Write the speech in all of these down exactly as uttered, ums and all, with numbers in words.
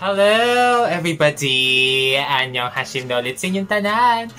Hello everybody! 안녕 하십니까? 리츠인 타난!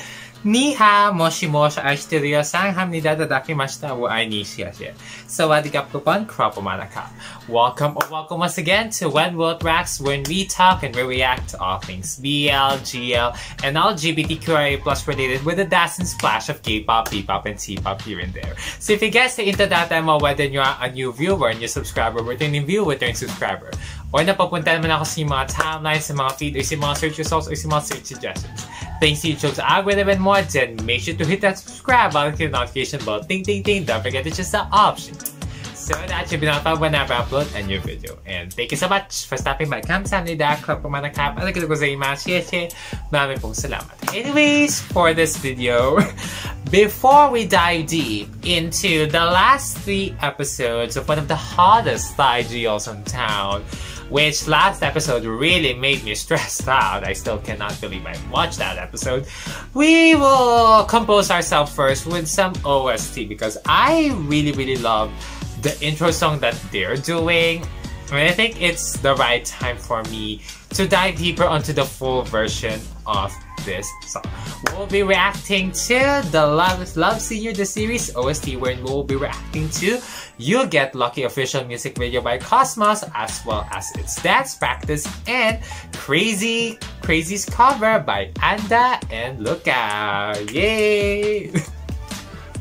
니하 모시모시 아시테리오 상합니다. 다다키마시타 와이니시아시. Sawadikapkupan Krapomanaka. Welcome or welcome once again to When Willot Reacts, when we talk and we react to all things B L, G L, and L G B T Q I A plus related with a dazzling splash of K-pop, P-pop, and C-pop here and there. So if you guys are into that demo, whether you are a new viewer, a new subscriber, returning viewer, returning subscriber, or napapunta naman ako sa mga timelines, sa mga feed, or sa mga search results, or sa mga search suggestions. Thanks to YouTube's algorithm and more, then make sure to hit that subscribe button, click the notification bell, ding ding ding, don't forget to choose the option so that you'll be notified whenever I upload a new video. And thank you so much for stopping by CamSamliDA Club for manakap. Alagad ko sa ima, shie shie, marami pong salamat. Anyways, for this video, before we dive deep into the last three episodes of one of the hottest Thai G Ls in town, which last episode really made me stressed out. I still cannot believe I watched that episode. We will compose ourselves first with some O S T because I really, really love the intro song that they're doing. And I think it's the right time for me to dive deeper onto the full version of this song. We'll be reacting to the Love, Love Senior, the series O S T, where we'll be reacting to You Get Lucky official music video by Cosmos, as well as its dance practice and Crazy Crazy's cover by Anda and Lookkaew. Yay!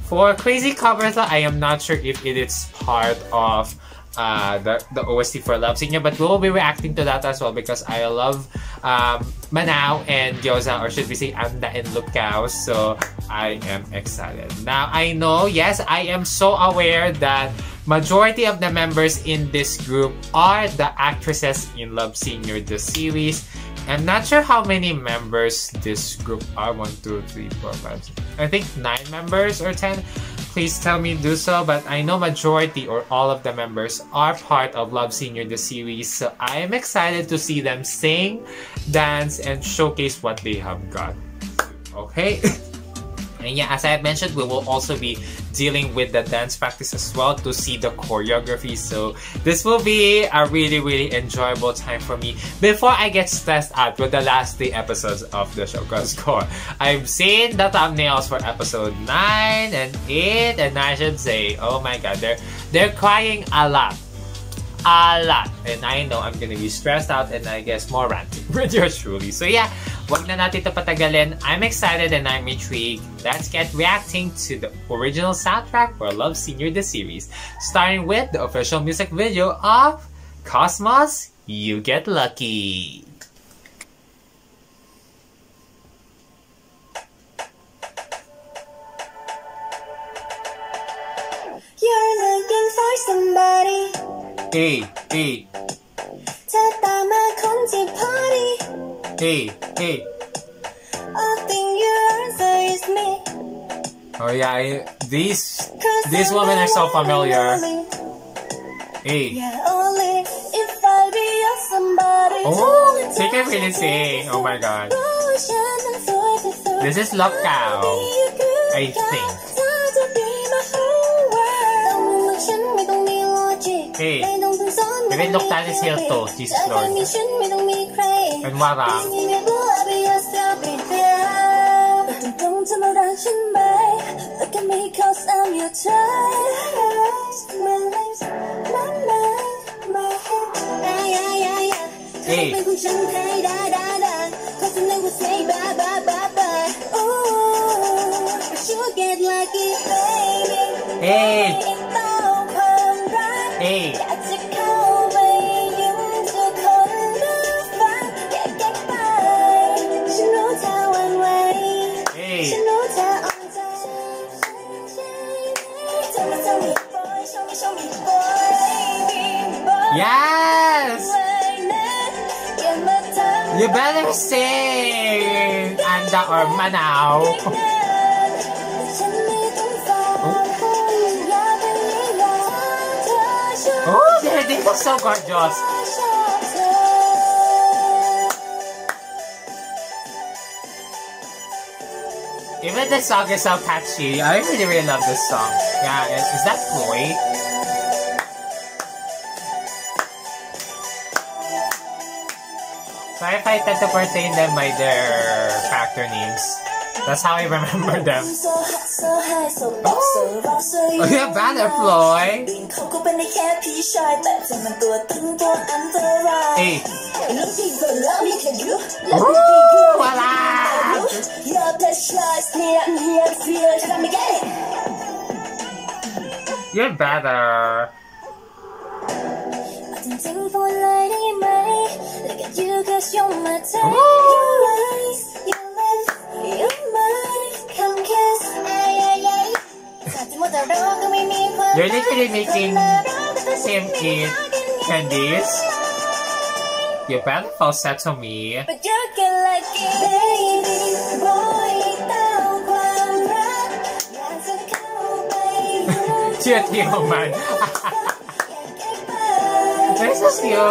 For Crazy covers, I am not sure if it is part of uh, the, the O S T for Love Senior, but we'll be reacting to that as well because I love um, Manao and Gyoza, or should we say Anda and Lookkaew, so I am excited. Now I know, yes, I am so aware that majority of the members in this group are the actresses in Love Senior, the series. I'm not sure how many members this group are, one, two, three, four, five, six, I think nine members or ten. Please tell me do so, but I know majority or all of the members are part of Love Senior, the series, so I am excited to see them sing, dance, and showcase what they have got. Okay? And yeah, as I had mentioned, we will also be dealing with the dance practice as well to see the choreography. So this will be a really, really enjoyable time for me before I get stressed out with the last three episodes of the show. Because I've seen the thumbnails for episode nine and eight, and I should say, oh my god, they're they're crying a lot. A lot. And I know I'm gonna be stressed out and I guess more ranting with yours truly. So yeah, wag na natin ito patagalin. I'm excited and I'm intrigued. Let's get reacting to the original soundtrack for Love Senior, the series, starting with the official music video of Cosmos, You Get Lucky. You're looking for somebody. Hey, hey. Hey, hey. Oh yeah, I, these these women are so familiar. Hey. Oh, she can really sing. Oh my god. This is Lookkaew, I think. Hey. Even Lookkaew is here too. Jesus Lord. And Mara. Hey. Hey. Yes! You better sing! Anda or Manao! Oh, oh they, they look so gorgeous! Even the song is so catchy. I really, really love this song. Yeah, is, is that Chloe? So I tend to pertain them by their character names. That's how I remember them. Oh, yeah, Vanderfloy! Hey! Ooh, voila! You're better! Look at you, 'cause you're my type. Your eyes, your lips, your mind. Come kiss, ay ay ay. You're literally making Simkid candies. You're bad at falsetto me. But you get lucky, baby boy. Don't run, run. That's a cold baby. Cheer you, man. This is you.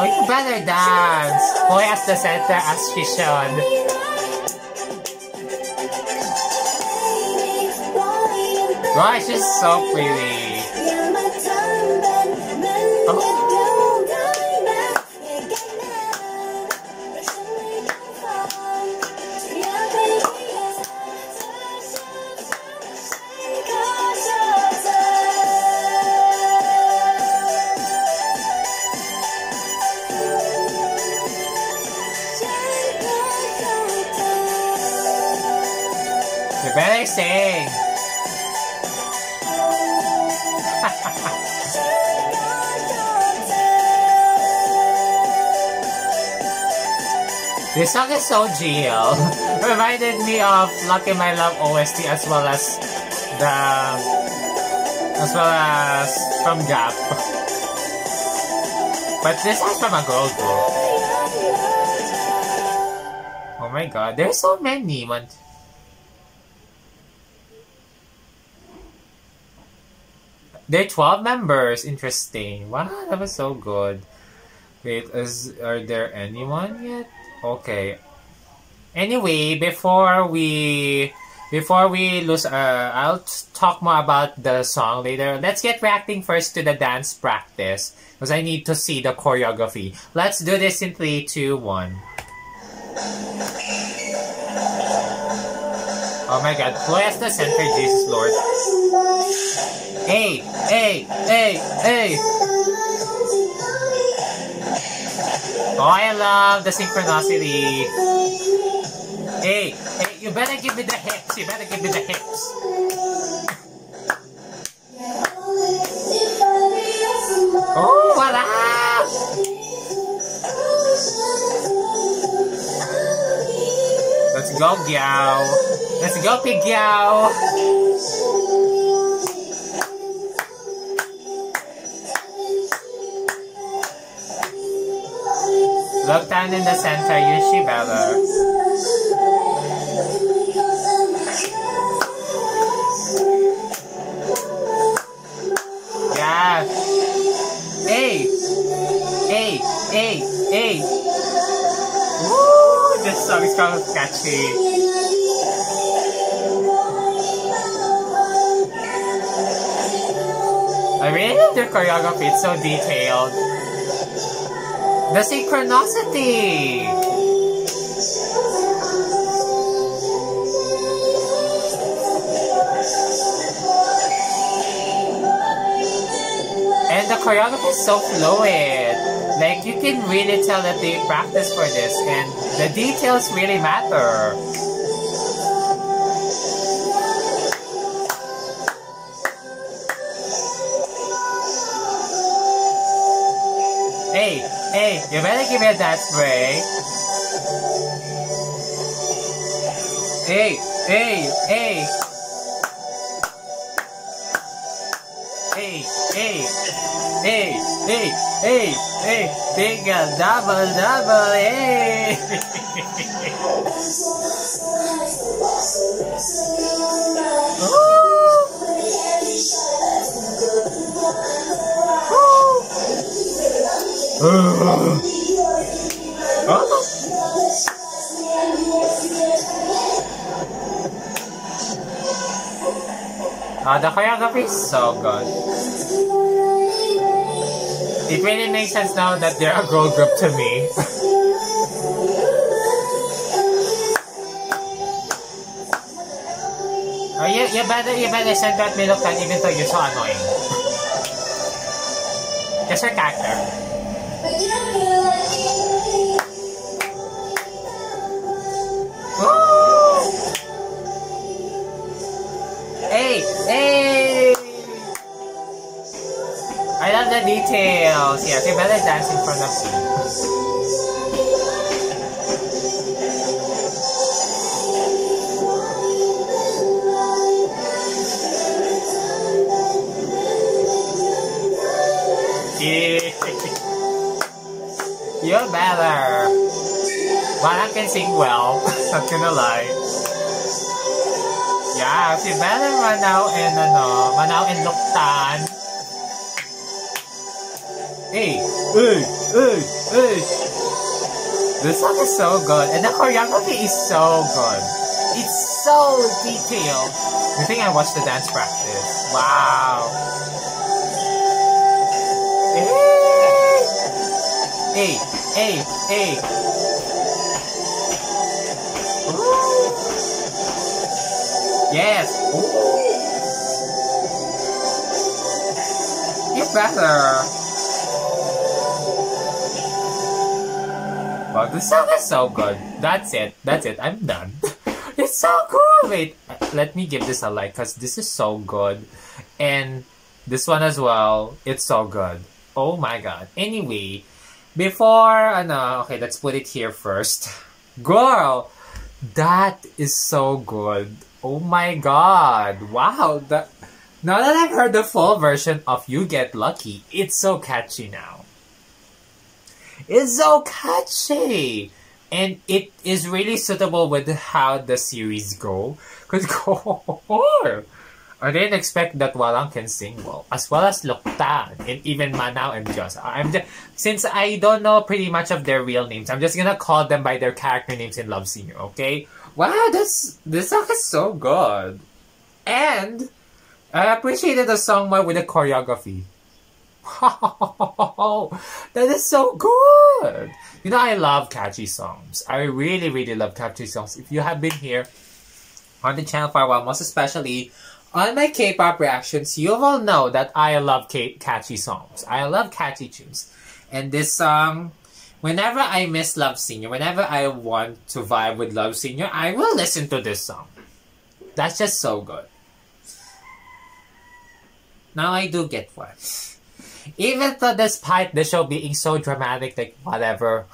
Oh, you better dance! Boy as the center as Fishon. Wow, she's so pretty. You better sing! This song is so G L. Reminded me of Lucky My Love O S T as well as the as well as from Gap. But this is from a girl group. Oh my god, there's so many. One, they're twelve members. Interesting. Wow, that was so good. Wait, is are there anyone yet? Okay. Anyway, before we before we lose, uh, I'll talk more about the song later. Let's get reacting first to the dance practice because I need to see the choreography. Let's do this in three, two, one. Oh my God! Bless the center, Jesus Lord. Hey, hey, hey, hey! Oh, I love the synchronicity. Hey, hey! You better give me the hips. You better give me the hips. Oh, voila! Let's go, Gyaw. Let's go, Pig Gyaw. Look down in the center, you she better. Yeah. Hey! Hey! Hey! Hey! Woo! This song is kind of catchy. I really love their choreography, it's so detailed. The synchronicity! And the choreography is so fluid. Like, you can really tell that they practice for this, and the details really matter. Hey! Hey, you better give me a dance break. Hey, hey, hey. Hey, hey, hey, hey, hey, hey. Big and double, double, hey. Uh, huh? Oh, the choreography is so good. It really makes sense now that they're a girl group to me. you, you better even listen that Willot can even though you're so annoying. That's her character. Woo! Hey! Hey! I love the details. Yeah, she better dance in front of me. You're better. But I can sing well, not gonna lie. Yeah, she's better Manaw and ano, Manaw and Lookkaew. Hey, hey, hey, hey. The song is so good, and the choreography is so good. It's so detailed. I think I watched the dance practice. Wow. Hey, hey, hey. Ooh. Yes. Ooh. You're better. Wow, the song is so good. That's it. That's it. I'm done. It's so cool. Wait, let me give this a like because this is so good. And this one as well. It's so good. Oh my god. Anyway. Before, ano, okay, let's put it here first. Girl, that is so good. Oh my god. Wow. That, now that I've heard the full version of You Get Lucky, it's so catchy now. It's so catchy. And it is really suitable with how the series go. Because, I didn't expect that Walang can sing well, as well as Lookkaew and even Manaw and Joss. I'm just, since I don't know pretty much of their real names, I'm just gonna call them by their character names in Love Senior, okay? Wow, this, this song is so good. And I appreciated the song more with the choreography. Wow, that is so good. You know, I love catchy songs. I really, really love catchy songs. If you have been here on the channel for a while, most especially on my K-pop reactions, you all know that I love K catchy songs. I love catchy tunes. And this song, whenever I miss Love Senior, whenever I want to vibe with Love Senior, I will listen to this song. That's just so good. Now I do get one. Even though despite the show being so dramatic, like whatever,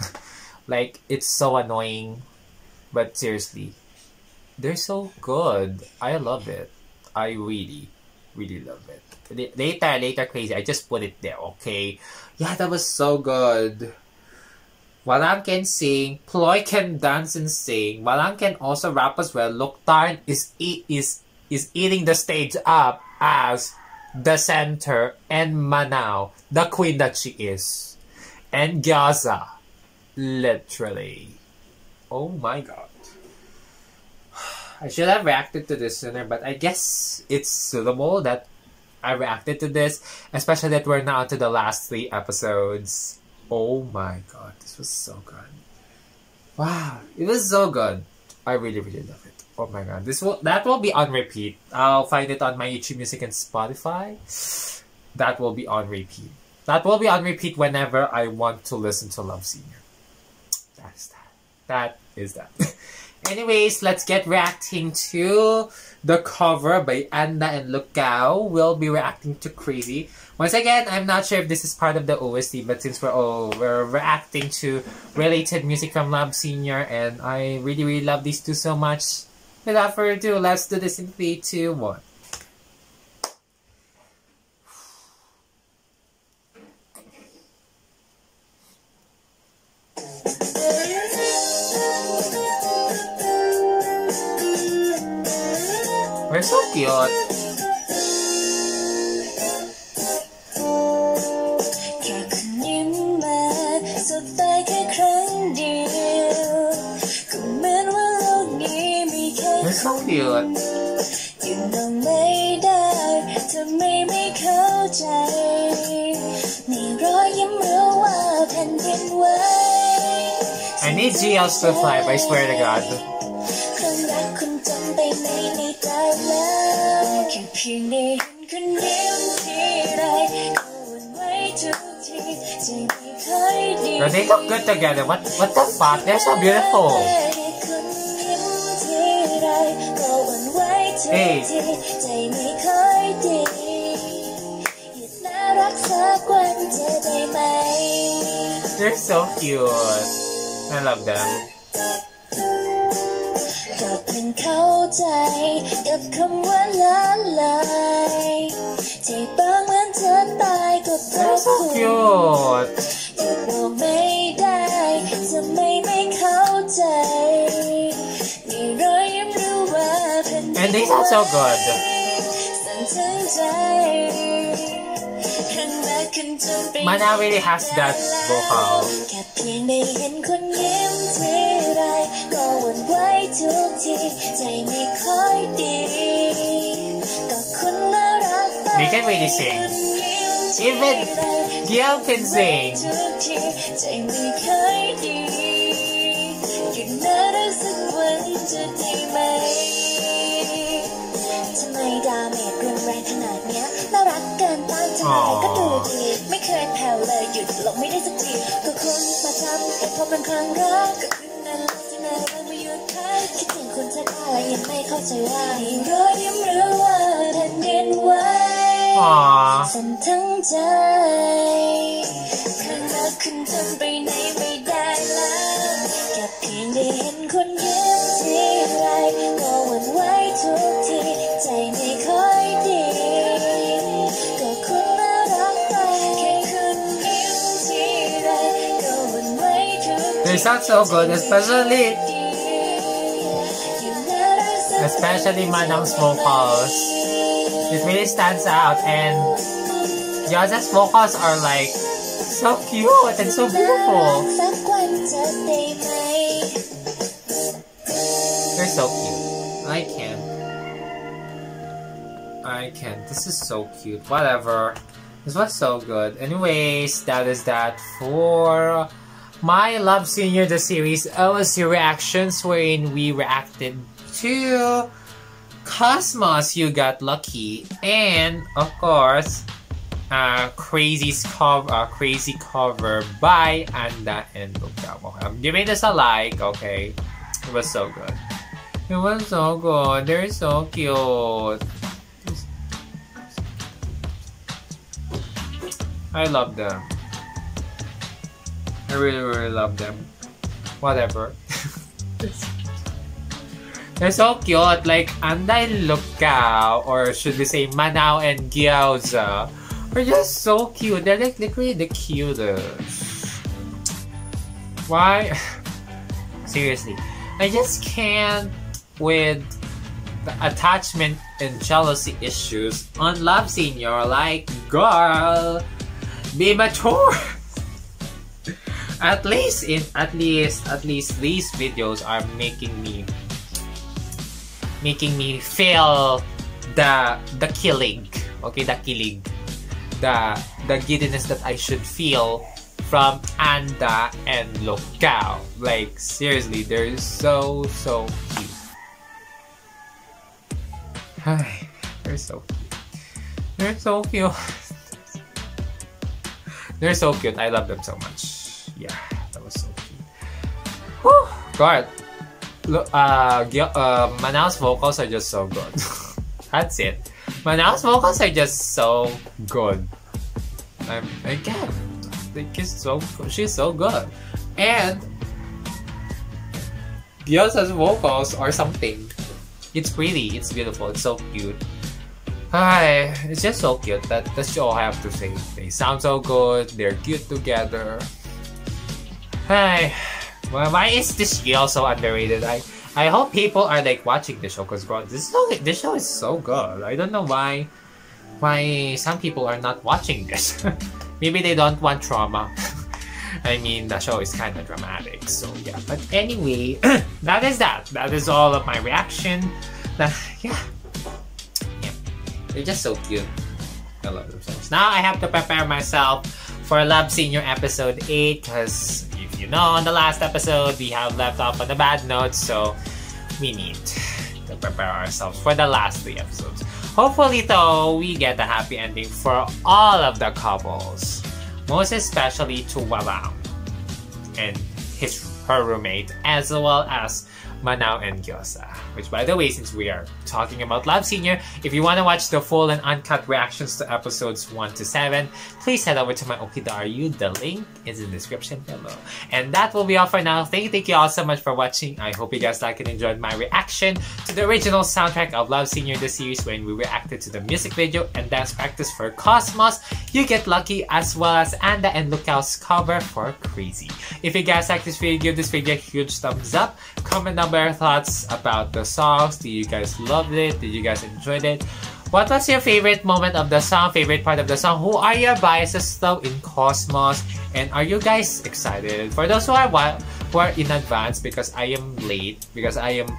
like it's so annoying. But seriously, they're so good. I love it. I really, really love it. Later, later, crazy. I just put it there, okay? Yeah, that was so good. Walang can sing. Ploy can dance and sing. Walang can also rap as well. Lookkaew is e is is eating the stage up as the center, and Manaw, the queen that she is, and Gyaza, literally. Oh my god. I should have reacted to this sooner, but I guess it's suitable that I reacted to this, especially that we're now to the last three episodes. Oh my god, this was so good. Wow, it was so good. I really, really love it. Oh my god, this will that will be on repeat. I'll find it on my YouTube Music and Spotify. That will be on repeat. That will be on repeat whenever I want to listen to Love Senior. That's that. That is that. Anyways, let's get reacting to the cover by Anda and Lookkaew. We'll be reacting to Crazy. Once again, I'm not sure if this is part of the O S T, but since we're all we're reacting to related music from Love Senior, and I really, really love these two so much. Without further ado, let's do this in three, two, one. They're so cute. They're so cute. I need G Ls to fly, but I swear to God. I love ที่นี่เห็นคนเดียวที่ไรก็วันไว้ทุกทีสิ่งที่เคยดี They look good together. What what the fuck? They're so beautiful. Hey. They're so cute. I love them. ก็เป็นเข้าใจกับคำว่าละลายที่บางเหมือนเธอตายก็เพราะคุณแต่เราไม่ได้จะไม่ไม่เข้าใจมีรอยยิ้มรู้ว่าเป็นไปได้สั่นถึงใจหันมาขึ้นจนเป็น Mana really has that vocal. แค่เพียงได้เห็นคนยิ้มทีไรก็หวั่นไหวทุกทีใจไม่ค่อยดีก็คุณน่ารักไป They can really sing. Even Gil can sing. ใจไม่ค่อยดีหยุดน่ารักสักวันจะได้ไหมทำไมดาเมจรุนแรงขนาดเนี้ยน่ารักเกินต้านทานก็ดูดีไม่เคยแผ่วเลยหยุดหลบไม่ได้สักทีก็คุณมาทำแต่พอเป็นครั้งแรกก็คืนนั้นที่น่ารักไม่หยุดพักคิดถึงคุณจะได้อะไรยังไม่เข้าใจว่าให้รอยยิ้มหรือว่าเธอเน้นไว้สั่นทั้งใจครั้งแรกคุณทำไปไหนไม่ได้แล้วแค่เพียงได้เห็นคนยิ้มทีไรก็หวั่นไหวทุกทีใจไม่ค่อยดีก็คุณน่ารักไปแค่คุณยิ้มทีไรก็หวั่นไหวทุกที They sound so good, especially especially Madam's vocals. It really stands out, and Yoza's vocals are like so cute and so beautiful. They're so cute. I can't. I can't. This is so cute. Whatever. This was so good. Anyways, that is that for my Love Senior the series L S C reactions, wherein we reacted to Cosmos, You Got Lucky, and of course, uh, Crazy's cover, uh, Crazy cover by Anda and Lookkaew. I'm giving this a like. Okay, it was so good. It was so good. They're so cute. I love them. I really, really love them. Whatever. They're so cute. Like Anda and Lookkaew, or should we say Manao and Gyeoza, are just so cute. They're like literally the cutest. Why? Seriously, I just can't with the attachment and jealousy issues on Love Senior. Like, girl, be mature. At least in at least at least these videos are making me making me feel the the killing. Okay, the killing, the the giddiness that I should feel from Anda and Lookkaew. Like, seriously, they're so, so cute. They're so cute. They're so cute. They're so cute. I love them so much. Yeah, that was so cute. Whew, God. Look, uh, uh, Manao's vocals are just so good. That's it. Manao's vocals are just so good. I'm, I can't. She's so, she's so good, and Gyeoza's vocals are something. It's pretty, it's beautiful, it's so cute. Hi, it's just so cute. That that's all I have to say. They sound so good. They're cute together. Hi, well, why is this show so underrated? I I hope people are like watching the show, because bro, this show, this show is so good. I don't know why why some people are not watching this. Maybe they don't want trauma. I mean, the show is kind of dramatic, so yeah. But anyway, that is that. That is all of my reaction. That, yeah. yeah. They're just so cute. I love themselves. Now I have to prepare myself for Love Senior Episode eight, because if you know, on the last episode, we have left off on a bad note, so we need to prepare ourselves for the last three episodes. Hopefully though, we get a happy ending for all of the couples, most especially to Walang and his her roommate, as well as Manao and Gyoza. Which, by the way, since we are talking about Love Senior, if you want to watch the full and uncut reactions to episodes one to seven, please head over to my Okidaru. The link is in the description below. And that will be all for now. Thank you, thank you all so much for watching. I hope you guys liked and enjoyed my reaction to the original soundtrack of Love Senior, the series, when we reacted to the music video and dance practice for Cosmos, You Get Lucky, as well as Anda and Lookkaw's cover for Crazy. If you guys like this video, give this video a huge thumbs up. Comment down below your thoughts about the songs. Did you guys love it? Did you guys enjoy it? What was your favorite moment of the song? Favorite part of the song? Who are your biases though in Cosmos? And are you guys excited? For those who are who are in advance, because I am late, because I am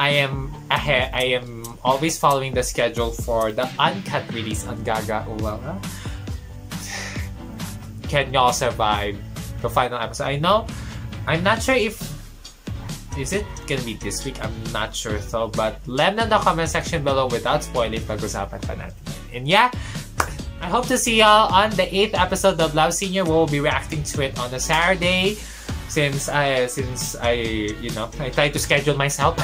I am ahead, I am always following the schedule for the uncut release on Gaga Uwala. Can y'all survive the final episode? I know. I'm not sure if. Is it gonna be this week? I'm not sure though, but let me know in the comment section below without spoiling pag-usapan pa natin. And yeah, I hope to see y'all on the eighth episode of Love Senior. We'll be reacting to it on a Saturday, since I, since I, you know, I try to schedule myself,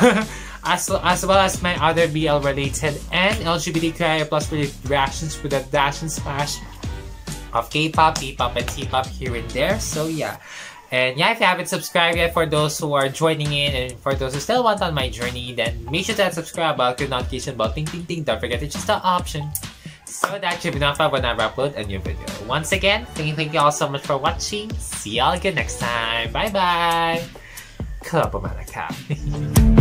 as, as well as my other B L related and L G B T Q I A plus related reactions with a dash and splash of K-pop, B-pop, and T-pop here and there. So yeah. And yeah, if you haven't subscribed yet, for those who are joining in and for those who still want on my journey, then make sure to subscribe bell, click notification bell, ding ding ding, don't forget to choose the option so that you'll be notified whenever I upload a new video. Once again, thank you, thank you all so much for watching. See y'all again next time. Bye bye! Club of